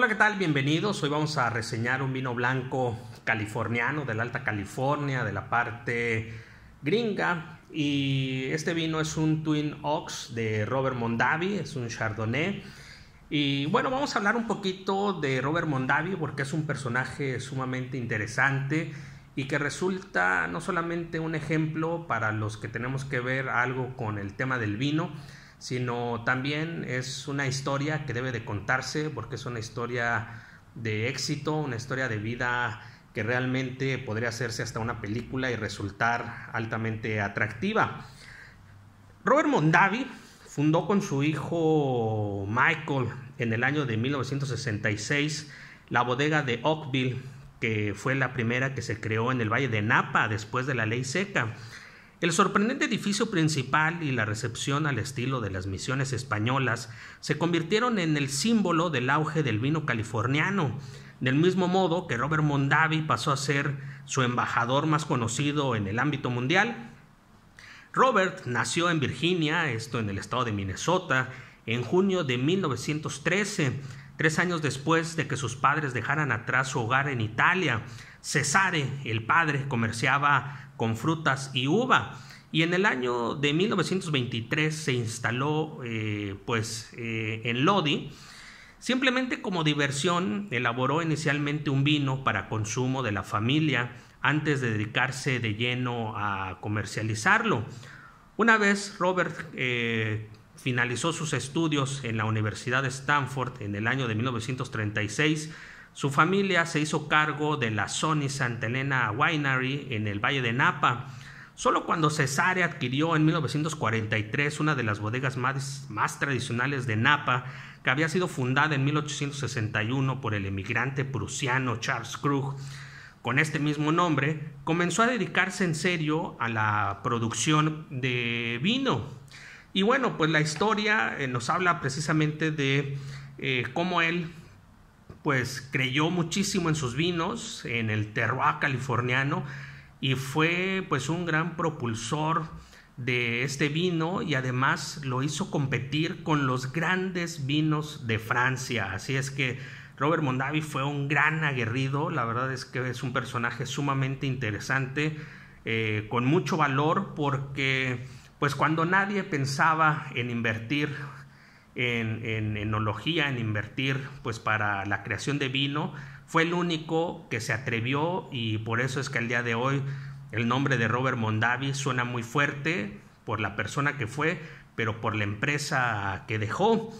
Hola, ¿qué tal? Bienvenidos. Hoy vamos a reseñar un vino blanco californiano de la Alta California, de la parte gringa. Y este vino es un Twin Oaks de Robert Mondavi, es un Chardonnay. Y bueno, vamos a hablar un poquito de Robert Mondavi porque es un personaje sumamente interesante y que resulta no solamente un ejemplo para los que tenemos que ver algo con el tema del vino, sino también es una historia que debe de contarse porque es una historia de éxito, una historia de vida que realmente podría hacerse hasta una película y resultar altamente atractiva. Robert Mondavi fundó con su hijo Michael en el año de 1966 la bodega de Oakville, que fue la primera que se creó en el Valle de Napa después de la Ley Seca. El sorprendente edificio principal y la recepción al estilo de las misiones españolas se convirtieron en el símbolo del auge del vino californiano, del mismo modo que Robert Mondavi pasó a ser su embajador más conocido en el ámbito mundial. Robert nació en Virginia, esto en el estado de Minnesota, en junio de 1913, 3 años después de que sus padres dejaran atrás su hogar en Italia. Cesare, el padre, comerciaba con frutas y uva, y en el año de 1923 se instaló en Lodi. Simplemente como diversión, elaboró inicialmente un vino para consumo de la familia antes de dedicarse de lleno a comercializarlo. Una vez Robert finalizó sus estudios en la Universidad de Stanford en el año de 1936, su familia se hizo cargo de la Santa Elena Winery en el Valle de Napa. Solo cuando Cesare adquirió en 1943 una de las bodegas más tradicionales de Napa, que había sido fundada en 1861 por el emigrante prusiano Charles Krug, con este mismo nombre, comenzó a dedicarse en serio a la producción de vino. Y bueno, pues la historia nos habla precisamente de cómo él pues creyó muchísimo en sus vinos, en el terroir californiano, y fue pues un gran propulsor de este vino, y además lo hizo competir con los grandes vinos de Francia. Así es que Robert Mondavi fue un gran aguerrido. La verdad es que es un personaje sumamente interesante, con mucho valor, porque pues cuando nadie pensaba en invertir en enología, en invertir pues para la creación de vino, fue el único que se atrevió, y por eso es que al día de hoy el nombre de Robert Mondavi suena muy fuerte por la persona que fue, pero por la empresa que dejó.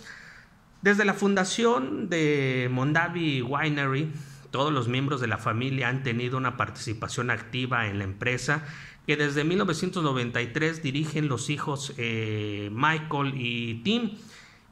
Desde la fundación de Mondavi Winery, todos los miembros de la familia han tenido una participación activa en la empresa, que desde 1993 dirigen los hijos Michael y Tim,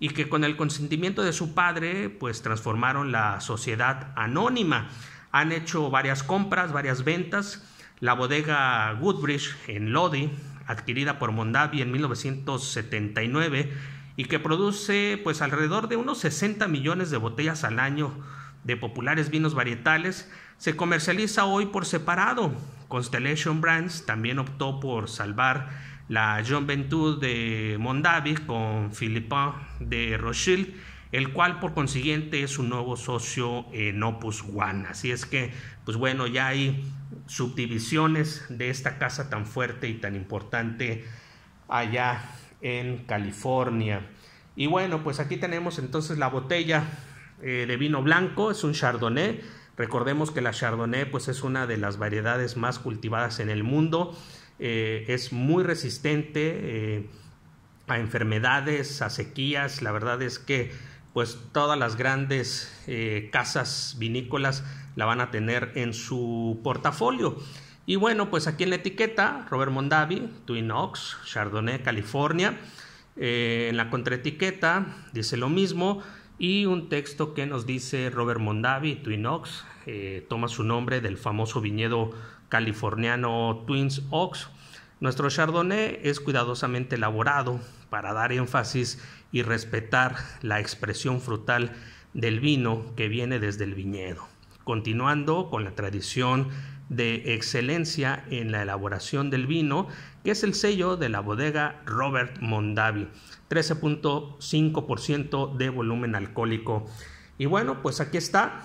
y que con el consentimiento de su padre pues transformaron la sociedad anónima. Han hecho varias compras, varias ventas. La bodega Woodbridge en Lodi, adquirida por Mondavi en 1979, y que produce pues alrededor de unos 60 millones de botellas al año de populares vinos varietales, se comercializa hoy por separado. Constellation Brands también optó por salvar la joint venture de Mondavi con Philippe de Rothschild, el cual por consiguiente es un nuevo socio en Opus One. Así es que, pues bueno, ya hay subdivisiones de esta casa tan fuerte y tan importante allá en California. Y bueno, pues aquí tenemos entonces la botella de vino blanco, es un Chardonnay. Recordemos que la Chardonnay pues es una de las variedades más cultivadas en el mundo. Es muy resistente a enfermedades, a sequías. La verdad es que pues todas las grandes casas vinícolas la van a tener en su portafolio. Y bueno, pues aquí en la etiqueta, Robert Mondavi, Twin Oaks, Chardonnay, California. En la contraetiqueta dice lo mismo, y un texto que nos dice: Robert Mondavi, Twin Oaks, toma su nombre del famoso viñedo californiano Twin Oaks. Nuestro Chardonnay es cuidadosamente elaborado para dar énfasis y respetar la expresión frutal del vino que viene desde el viñedo, continuando con la tradición de excelencia en la elaboración del vino, que es el sello de la bodega Robert Mondavi. 13.5% de volumen alcohólico. Y bueno, pues aquí está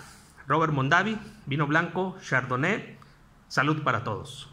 Robert Mondavi, vino blanco, Chardonnay. Salud para todos.